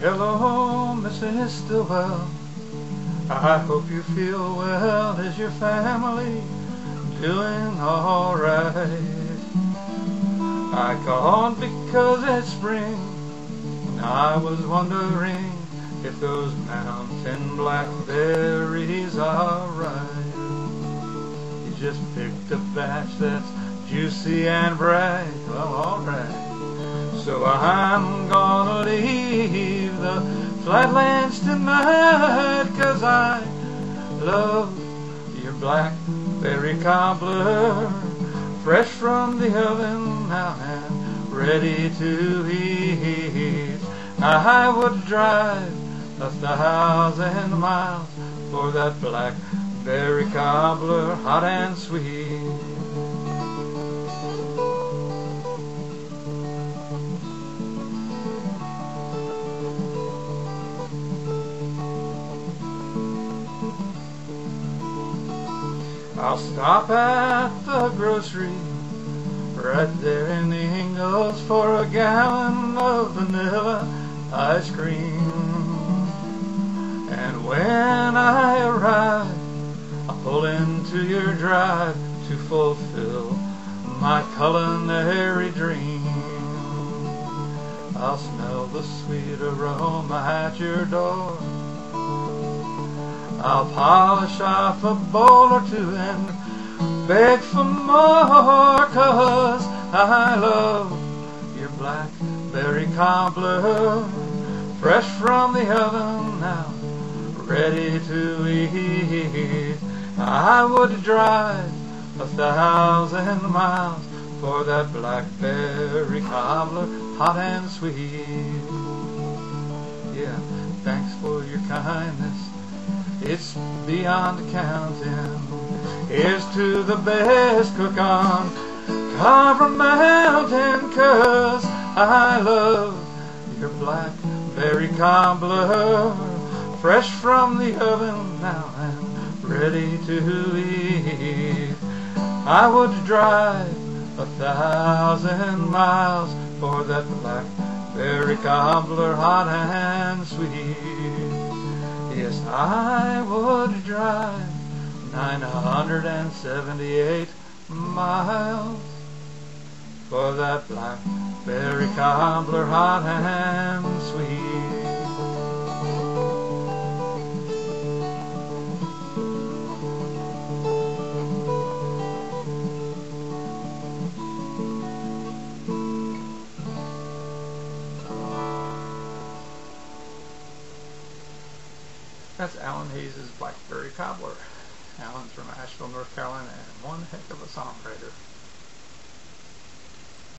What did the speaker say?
Hello, Mrs. Stilwell, I hope you feel well. Is your family doing all right? I called because it's spring, and I was wondering if those mountain blackberries are ripe. You just picked a batch that's juicy and bright. Well, all right, so I'm gonna leave the flatlands tonight, 'cause I love your blackberry cobbler, fresh from the oven now and ready to eat. I would drive 1,000 miles for that blackberry cobbler, hot and sweet. I'll stop at the grocery right there in the Ingles for a gallon of vanilla ice cream. And when I arrive, I'll pull into your drive to fulfill my culinary dream. I'll smell the sweet aroma at your door. I'll polish off a bowl or two and beg for more, 'cause I love your blackberry cobbler, fresh from the oven now, ready to eat. I would drive 1,000 miles for that blackberry cobbler, hot and sweet. Yeah, thanks for your kindness, it's beyond counting. Here's to the best cook on Cover Mountain, 'cause I love your blackberry cobbler, fresh from the oven now and ready to eat. I would drive 1,000 miles for that blackberry cobbler, hot and sweet. Yes, I would drive 978 miles for that blackberry cobbler, hot and sweet. That's Alan Hayes' Blackberry Cobbler. Alan's from Asheville, North Carolina, and one heck of a songwriter.